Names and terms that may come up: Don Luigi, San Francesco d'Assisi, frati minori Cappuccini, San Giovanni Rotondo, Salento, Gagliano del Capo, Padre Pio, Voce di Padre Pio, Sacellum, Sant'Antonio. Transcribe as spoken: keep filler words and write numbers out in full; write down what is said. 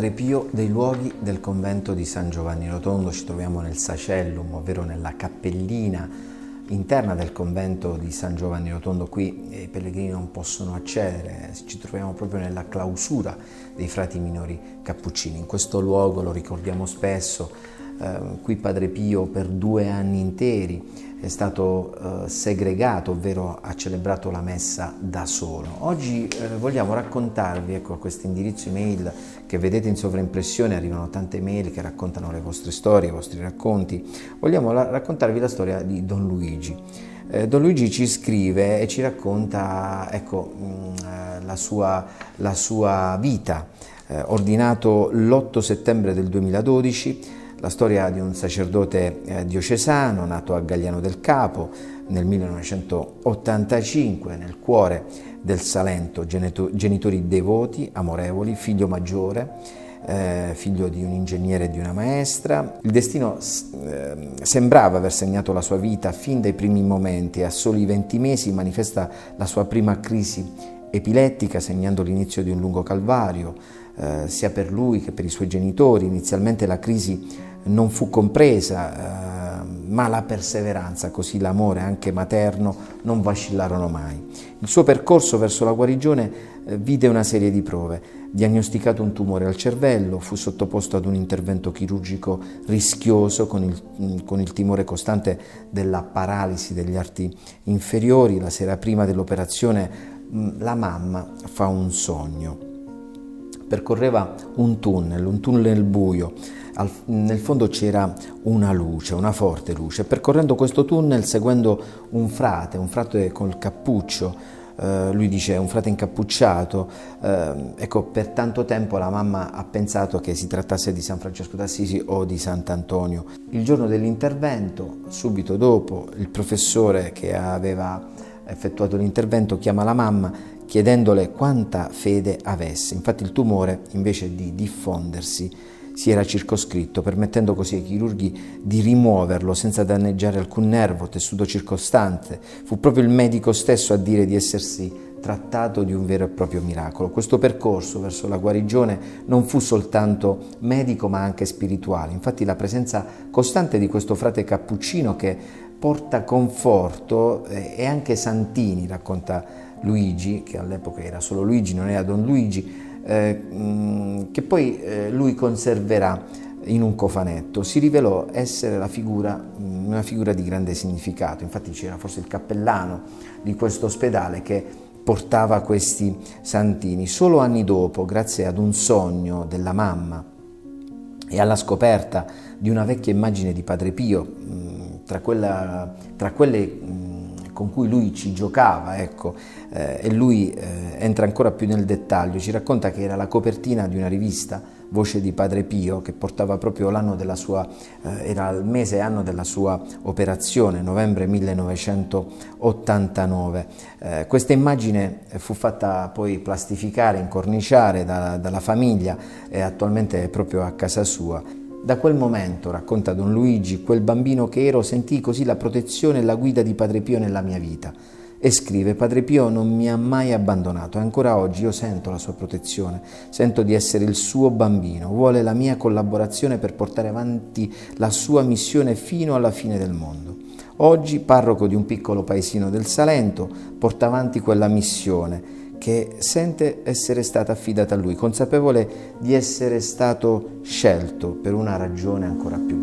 Padre Pio dei luoghi del convento di San Giovanni Rotondo. Ci troviamo nel Sacellum, ovvero nella cappellina interna del convento di San Giovanni Rotondo. Qui i pellegrini non possono accedere, ci troviamo proprio nella clausura dei frati minori Cappuccini. In questo luogo, lo ricordiamo spesso, eh, qui Padre Pio per due anni interi è stato eh, segregato, ovvero ha celebrato la messa da solo. Oggi eh, vogliamo raccontarvi, ecco, a questo indirizzo email che vedete in sovraimpressione, arrivano tante mail che raccontano le vostre storie, i vostri racconti. Vogliamo la raccontarvi la storia di Don Luigi. Eh, Don Luigi ci scrive e ci racconta, ecco, mh, la sua, la sua vita. Eh, ordinato l'otto settembre del duemiladodici, la storia di un sacerdote eh, diocesano nato a Gagliano del Capo nel millenovecentottantacinque, nel cuore del Salento, genito genitori devoti, amorevoli, figlio maggiore, eh, figlio di un ingegnere e di una maestra. Il destino eh, sembrava aver segnato la sua vita fin dai primi momenti. A soli venti mesi manifesta la sua prima crisi epilettica, segnando l'inizio di un lungo calvario, eh, sia per lui che per i suoi genitori. Inizialmente la crisi non fu compresa, eh, ma la perseveranza, così l'amore anche materno, non vacillarono mai. Il suo percorso verso la guarigione eh, vide una serie di prove. Diagnosticato un tumore al cervello, fu sottoposto ad un intervento chirurgico rischioso, con il, con il timore costante della paralisi degli arti inferiori. La sera prima dell'operazione la mamma fa un sogno. Percorreva un tunnel, un tunnel buio. Al, nel fondo c'era una luce, una forte luce. Percorrendo questo tunnel, seguendo un frate, un frate col cappuccio, eh, lui dice un frate incappucciato, eh, ecco, per tanto tempo la mamma ha pensato che si trattasse di San Francesco d'Assisi o di Sant'Antonio. Il giorno dell'intervento, subito dopo, il professore che aveva effettuato l'intervento chiama la mamma chiedendole quanta fede avesse. Infatti il tumore, invece di diffondersi, si era circoscritto, permettendo così ai chirurghi di rimuoverlo senza danneggiare alcun nervo, tessuto circostante. Fu proprio il medico stesso a dire di essersi trattato di un vero e proprio miracolo. Questo percorso verso la guarigione non fu soltanto medico, ma anche spirituale. Infatti la presenza costante di questo frate cappuccino, che porta conforto, e anche santini, racconta Luigi, che all'epoca era solo Luigi, non era Don Luigi, eh, che poi eh, lui conserverà in un cofanetto, si rivelò essere la figura, una figura di grande significato. Infatti c'era forse il cappellano di questo ospedale che portava questi santini. Solo anni dopo, grazie ad un sogno della mamma e alla scoperta di una vecchia immagine di Padre Pio, tra, quella, tra quelle con cui lui ci giocava, ecco, eh, e lui eh, entra ancora più nel dettaglio. Ci racconta che era la copertina di una rivista, Voce di Padre Pio, che portava proprio l'anno della sua, eh, era il mese e anno della sua operazione, novembre millenovecentottantanove. Eh, questa immagine fu fatta poi plastificare, incorniciare da, dalla famiglia, e attualmente è proprio a casa sua. Da quel momento, racconta Don Luigi, quel bambino che ero sentì così la protezione e la guida di Padre Pio nella mia vita. E scrive: Padre Pio non mi ha mai abbandonato, e ancora oggi io sento la sua protezione, sento di essere il suo bambino, vuole la mia collaborazione per portare avanti la sua missione fino alla fine del mondo. Oggi, parroco di un piccolo paesino del Salento, porta avanti quella missione che sente essere stata affidata a lui, consapevole di essere stato scelto per una ragione ancora più